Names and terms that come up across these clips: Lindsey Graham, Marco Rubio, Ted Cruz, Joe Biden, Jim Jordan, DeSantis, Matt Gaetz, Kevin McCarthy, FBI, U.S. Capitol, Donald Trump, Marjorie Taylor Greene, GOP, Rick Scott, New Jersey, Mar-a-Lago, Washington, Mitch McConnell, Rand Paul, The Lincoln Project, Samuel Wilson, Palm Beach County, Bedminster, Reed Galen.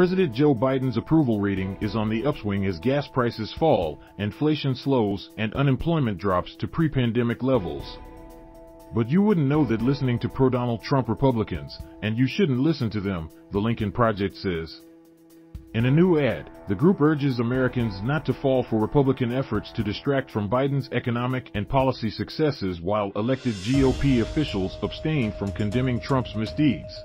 President Joe Biden's approval rating is on the upswing as gas prices fall, inflation slows, and unemployment drops to pre-pandemic levels. But you wouldn't know that listening to pro-Donald Trump Republicans, and you shouldn't listen to them, The Lincoln Project says. In a new ad, the group urges Americans not to fall for Republican efforts to distract from Biden's economic and policy successes while elected GOP officials abstain from condemning Trump's misdeeds.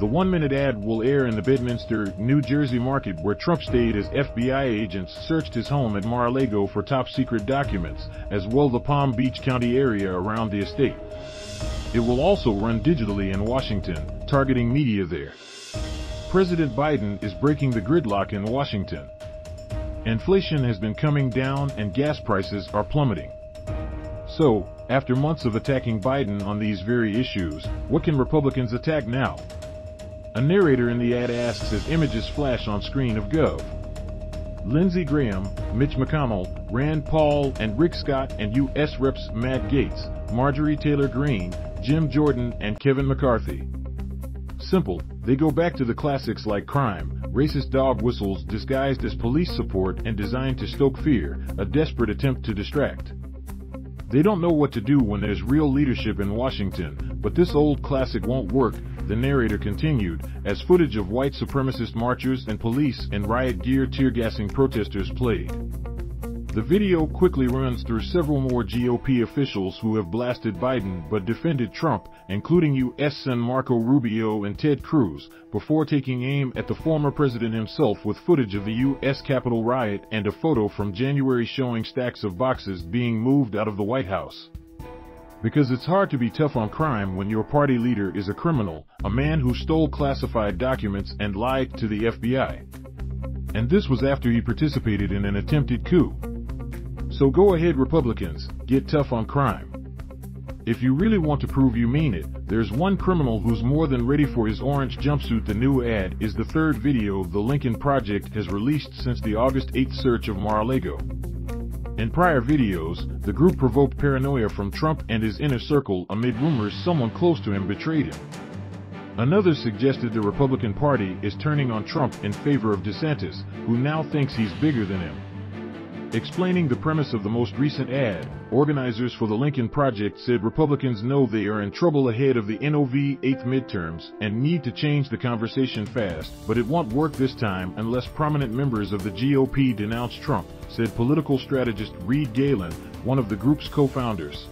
The one-minute ad will air in the Bedminster, New Jersey market where Trump stayed as FBI agents searched his home at Mar-a-Lago for top-secret documents, as well as the Palm Beach County area around the estate. It will also run digitally in Washington, targeting media there. President Biden is breaking the gridlock in Washington. Inflation has been coming down and gas prices are plummeting. So, after months of attacking Biden on these very issues, what can Republicans attack now? A narrator in the ad asks as images flash on screen of Gov. Lindsey Graham, Mitch McConnell, Rand Paul and Rick Scott and U.S. Reps Matt Gaetz, Marjorie Taylor Greene, Jim Jordan and Kevin McCarthy. Simple, they go back to the classics like crime, racist dog whistles disguised as police support and designed to stoke fear, a desperate attempt to distract. They don't know what to do when there's real leadership in Washington, but this old classic won't work, the narrator continued, as footage of white supremacist marchers and police in riot gear tear-gassing protesters played. The video quickly runs through several more GOP officials who have blasted Biden but defended Trump, including U.S. Senator Marco Rubio and Ted Cruz, before taking aim at the former president himself with footage of the U.S. Capitol riot and a photo from January showing stacks of boxes being moved out of the White House. Because it's hard to be tough on crime when your party leader is a criminal, a man who stole classified documents and lied to the FBI. And this was after he participated in an attempted coup. So go ahead Republicans, get tough on crime. If you really want to prove you mean it, there's one criminal who's more than ready for his orange jumpsuit. The new ad is the third video The Lincoln Project has released since the August 8th search of Mar-a-Lago. In prior videos, the group provoked paranoia from Trump and his inner circle amid rumors someone close to him betrayed him. Another suggested the Republican Party is turning on Trump in favor of DeSantis, who now thinks he's bigger than him. Explaining the premise of the most recent ad, organizers for the Lincoln Project said Republicans know they are in trouble ahead of the November 8th midterms and need to change the conversation fast, but it won't work this time unless prominent members of the GOP denounce Trump, said political strategist Reed Galen, one of the group's co-founders.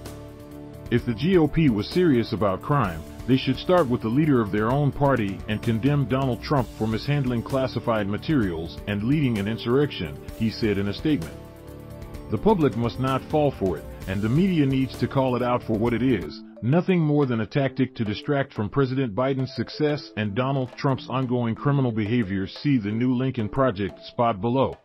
If the GOP was serious about crime, they should start with the leader of their own party and condemn Donald Trump for mishandling classified materials and leading an insurrection, he said in a statement. The public must not fall for it, and the media needs to call it out for what it is, nothing more than a tactic to distract from President Biden's success and Donald Trump's ongoing criminal behavior. See the new Lincoln Project spot below.